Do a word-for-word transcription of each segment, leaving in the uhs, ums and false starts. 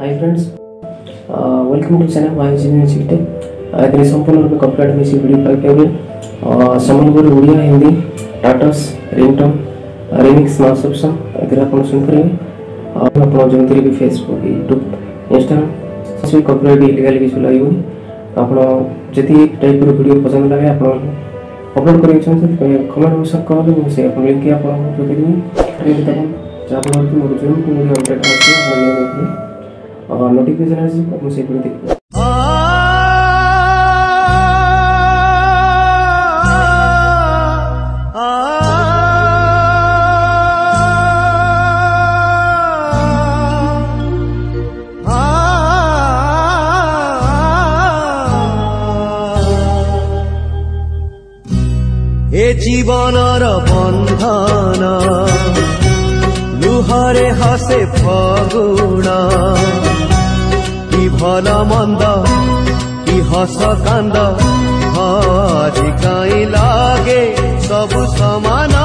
Hi friends, welcome to channel my music tech. आदि संपूर्ण copyright music video पाइबे Sambalpur Odia Hindi status ringtone remix नाउ option आदि आप सुन करेंगे। आप जमीन भी फेसबुक यूट्यूब इंस्टाग्राम सब कॉपीराइट इलीगल किसी लगे आपड़ी टाइप वीडियो पसंद लगे आप अपलोड करके चाहिए कमेंट बॉक्स करेंगे से लिंक आपको और नोटिफिकेशन आज आपको से पूरी देखो। ए जीवन र बंधन लुहारे हसे फगुणा भला मंद कि हस कांद हारी कहीं लागे सब समान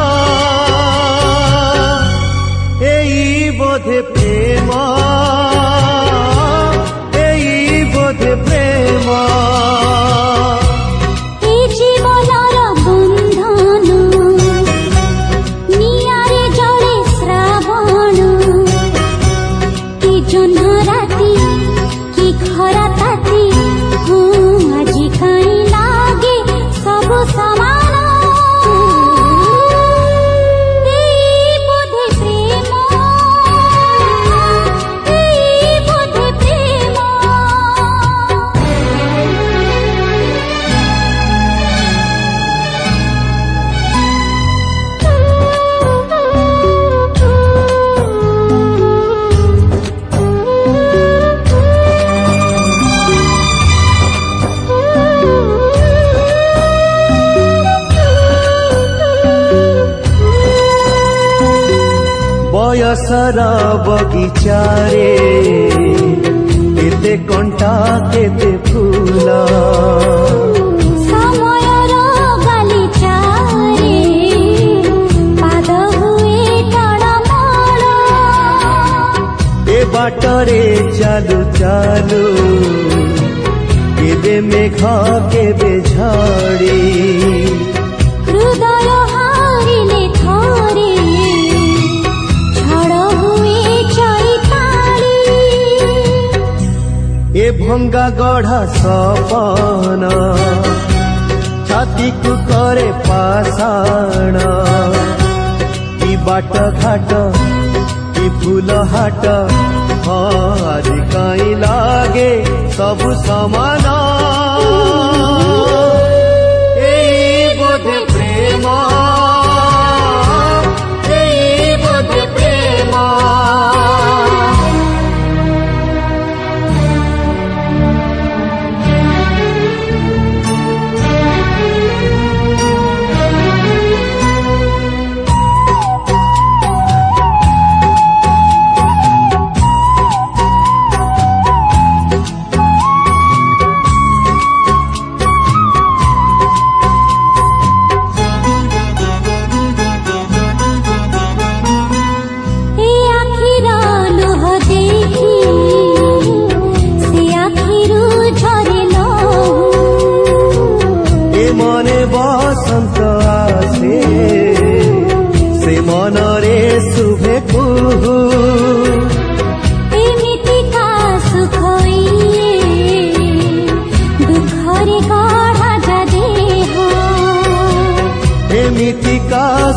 एई बोधे प्रेम एई बोधे प्रेम सारा बगीचारे केते कंटा केते फूला समय रो गलीचारे पाद हुए तड़मड़ा ए बाटरे चालू चालू केबे मेघ केबे झाड़ी हृदय हारिले थारे ए भंगा गढ़ा सपना छाती को करे पाषाण की बाट घाट की फूल हाट हारी कहीं लागे सब समान ए बोधे प्रेम ए बोधे प्रेम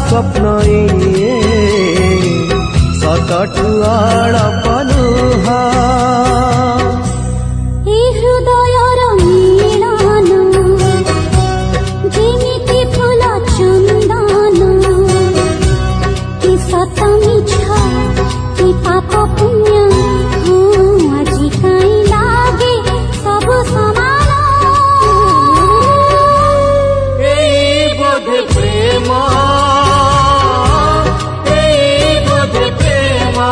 स्वप्न सतुआड़ पलुहा हृदय मिलन जिमिति फूल चंदन कि सत मिछ कि पाप पुण्य आजि कहीं लागे सब समान ए बोधे प्रेम ए बोधे प्रेम।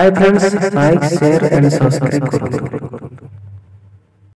Hi friends, like share and subscribe करो।